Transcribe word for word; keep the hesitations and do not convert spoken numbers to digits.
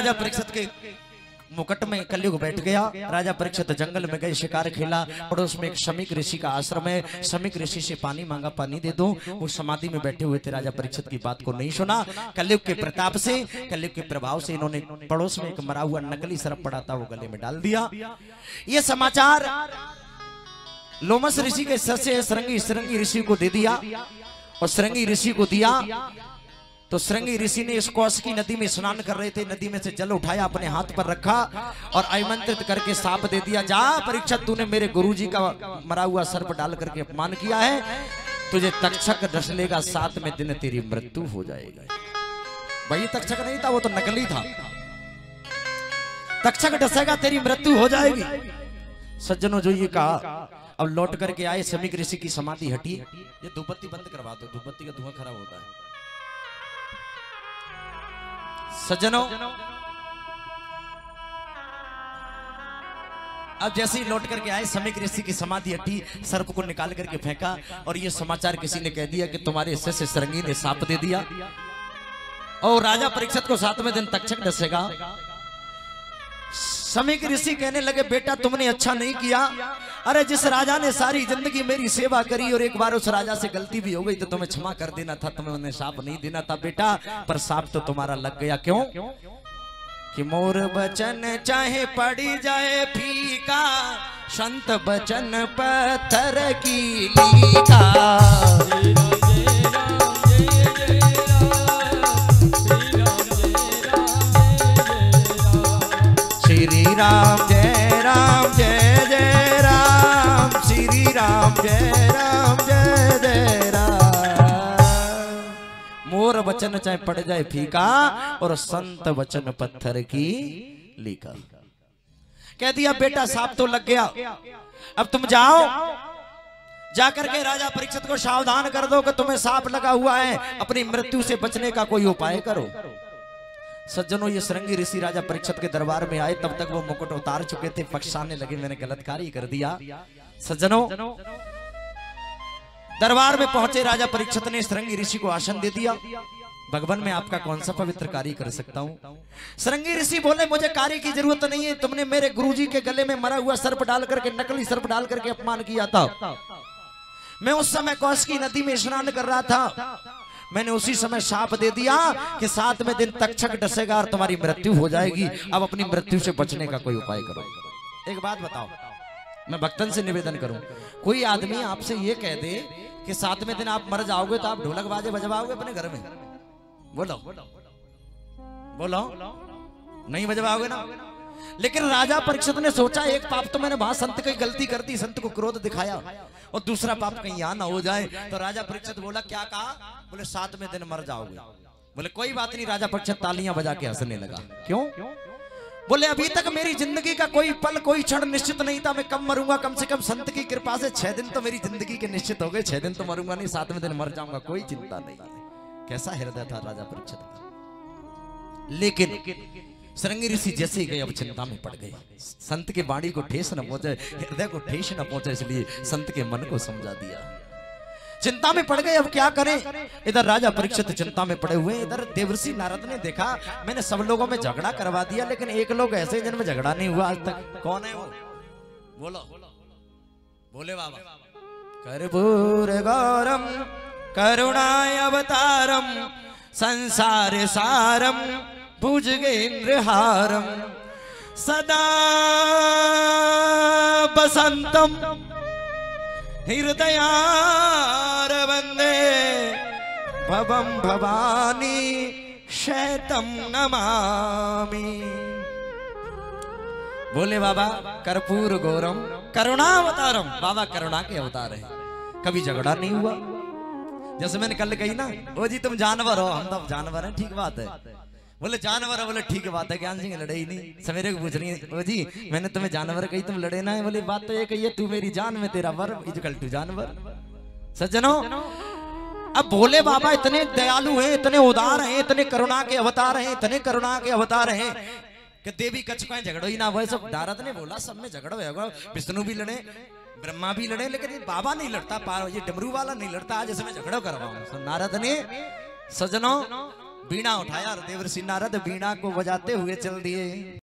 राजा परीक्षित के मुकुट में कलयुग बैठ गया। राजा परीक्षित जंगल में गए, शिकार खेला। पड़ोस में एक शमीक ऋषि का आश्रम है, शमीक ऋषि से पानी मांगा, पानी दे दो। वो समाधि में बैठे हुए थे, राजा परीक्षित की बात को नहीं सुना। कलयुग के प्रताप से, कलयुग के प्रभाव से इन्होंने पड़ोस में एक मरा हुआ नकली शराब पड़ा था, वो गले में डाल दिया। ये समाचार लोमस ऋषि के सर से शृंगी शृंगी ऋषि को दे दिया, और शृंगी ऋषि को दिया तो शृंगी ऋषि ने इस कौश की नदी में स्नान कर रहे थे, नदी में से जल उठाया, अपने हाथ पर रखा और आमंत्रित करके साप दे दिया, जा परीक्षित तूने मेरे गुरुजी का मरा हुआ सर्प डाल करके अपमान किया है, तुझे तक्षक डस लेगा, सातवें दिन तेरी मृत्यु हो जाएगा। भाई तक्षक नहीं था, वो तो नकली था। तक्षक डसेगा तेरी मृत्यु हो जाएगी। सज्जनों जो ये कहा, अब लौट करके आए, शमीक ऋषि की समाधि हटी। ये धूपबत्ती बंद करवा दो, धूपबत्ती का धुआं खराब होता है। सज्जनों अब जैसे ही लौट करके आए, शमीक ऋषि की समाधि हटी, सर्प को निकाल करके फेंका, और ये समाचार किसी ने कह दिया कि तुम्हारे शिष्य शृंगी ने साप दे दिया और राजा परीक्षित को सातवें दिन तक्षक डसेगा। शमीक ऋषि कहने लगे, बेटा तुमने अच्छा नहीं किया, अरे जिस राजा ने सारी जिंदगी मेरी सेवा करी और एक बार उस राजा से गलती भी हो गई तो तुम्हें क्षमा कर देना था, तुम्हें उन्हें साप नहीं देना था बेटा, पर साप तो तुम्हारा लग गया। क्यों? कि मोर बचन चाहे पड़ी जाए फीका, संत बचन पत्थर की फीका। राम जय राम जय जय राम, श्री राम जय राम जय जय राम। मोर वचन चाहे पड़ जाए फीका और संत वचन पत्थर की लीका। कह दिया बेटा सांप तो लग गया, अब तुम जाओ, जाकर के राजा परीक्षित को सावधान कर दो कि तुम्हें सांप लगा हुआ है, अपनी मृत्यु से बचने का कोई उपाय करो। सज्जनों ये शृंगी ऋषि राजा परीक्षित के दरबार में आए, तब तक वो मुकुट उतार चुके थे, पछताने लगे मैंने गलत कार्य कर दिया। सज्जनों दरबार में पहुंचे, राजा परीक्षित ने शृंगी ऋषि को आसन दे दिया, भगवान में आपका कौन सा पवित्र कार्य कर सकता हूँ। शृंगी ऋषि बोले, मुझे कार्य की जरूरत नहीं है, तुमने मेरे गुरुजी के गले में मरा हुआ सर्प डाल करके, नकली सर्प डाल करके अपमान किया था। मैं उस समय कौश की नदी में स्नान कर रहा था, मैंने उसी समय शाप दे दिया कि सातवें दिन तक्षक डसेगा और तुम्हारी मृत्यु हो जाएगी, अब अपनी मृत्यु से बचने का कोई उपाय करो। एक बात बताओ, मैं भक्तन से निवेदन करूं, कोई आदमी आपसे ये कह दे कि सातवें दिन आप मर जाओगे तो आप ढोलक बाजे बजवाओगे अपने घर में? बोलो बोलो, नहीं बजवाओगे ना। लेकिन राजा परीक्षित ने सोचा, एक पाप तो मैंने वहां संत की गलती कर दी, संत को क्रोध दिखाया, और दूसरा पाप कहीं यहाँ ना हो जाए। तो राजा परीक्षित बोला, क्या कहा? बोले सातवें दिन मर जाओगे। बोले कोई बात नहीं। राजा परीक्षित तालियां बजा के हंसने लगा। क्यों? बोले अभी तक मेरी जिंदगी का कोई पल, कोई क्षण निश्चित नहीं था, मैं कब मरूंगा, कम से कम संत की कृपा से छह दिन तो मेरी जिंदगी के निश्चित हो गए, छह दिन तो मरूंगा नहीं, सातवें दिन मर जाऊंगा, कोई चिंता नहीं। कैसा हृदय था राजा परीक्षित का। लेकिन शृंगी ऋषि जैसे ही गए, अब चिंता में पड़ गए, संत के वाणी को ठेस न पहुंचे, हृदय को ठेस न पहुंचे, इसलिए संत के मन को समझा दिया। चिंता में पड़ गए, अब क्या करें। इधर राजा परीक्षित चिंता में पड़े हुए, इधर देवर्षि नारद ने देखा, मैंने सब लोगों में झगड़ा करवा दिया, लेकिन एक लोग ऐसे जिनमें झगड़ा नहीं हुआ आज तक, कौन है वो? बोलो। बोले बाबा, कर्पूर गौरम करुणाय अवतारम संसार सारम भुजगेन्द्रहारम सदा बसंतम हृदयारवंदे भवम भवानी शैतम नमामि। बोले बाबा कर्पूर गौरम करुणावतारम, बाबा करुणा के अवतार है, कभी झगड़ा नहीं हुआ। जैसे मैंने कल कही ना, ओ जी तुम जानवर हो, हम तो जानवर हैं, ठीक बात है। बोले जानवर, बोले ठीक बात है, ज्ञान सिंह लड़े ही नहीं। सवेरे को पूछ रही है, जी मैंने तुम्हें जानवर कही, तुम लड़े ना है। बोले बात तो ये कही है, तू मेरी जान में तेरा वर इजकल टू जानवर। सज्जनों अब भोले बाबा इतने दयालु हैं, इतने उदार हैं, इतने करुणा के अवतार हैं, इतने करुणा के अवतार हैं कि देवी कछुआ झगड़ो ही ना हुआ। सब नारद ने बोला सब में झगड़ो होगा, विष्णु भी लड़े, ब्रह्मा भी लड़े, लेकिन बाबा नहीं लड़ता, ये डमरू वाला नहीं लड़ता, आज इसमें झगड़ो करवाऊ नारद ने। सज्जनों बीणा उठाया और देवर्षि नारद बीणा को बजाते हुए चल दिए।